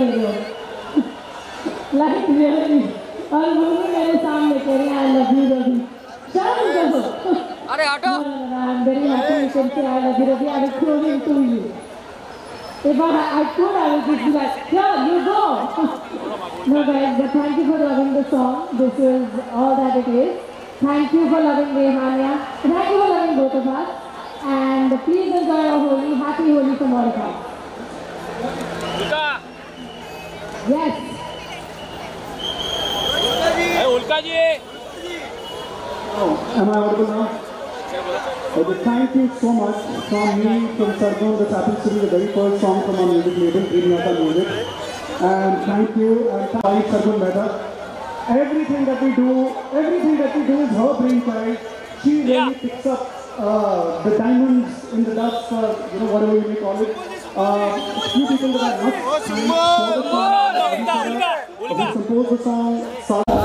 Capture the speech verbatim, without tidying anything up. बोलो, like really, और बोलो मेरे सामने करिए आई लव यू रवि, शाम करो, अरे आटो, राम बेरी आटो निकल के I love you Ravi, I closing to you, एक बार आई क्लोज आई किसी बार, क्या you go, no guys, but thank you for loving the song, this is all that it is, thank you for loving Mehania, thank you for loving both of us, and please enjoy our Holi, happy Holi from all of us. Ulka. Yes. Hey, Ulka ji. Oh, am I audible now? Okay, thank you so much from me, from Sargun, that happens to be the very first song from our music label, Mehania Music. And thank you, and thank you, Sargun Mehta. Everything that we do, everything that we do is her brain child. She really yeah. picks up uh, the diamonds in the dust, or you know whatever you may call it. Uh, few people that are not. Ulka, Ulka, Ulka. Compose the song.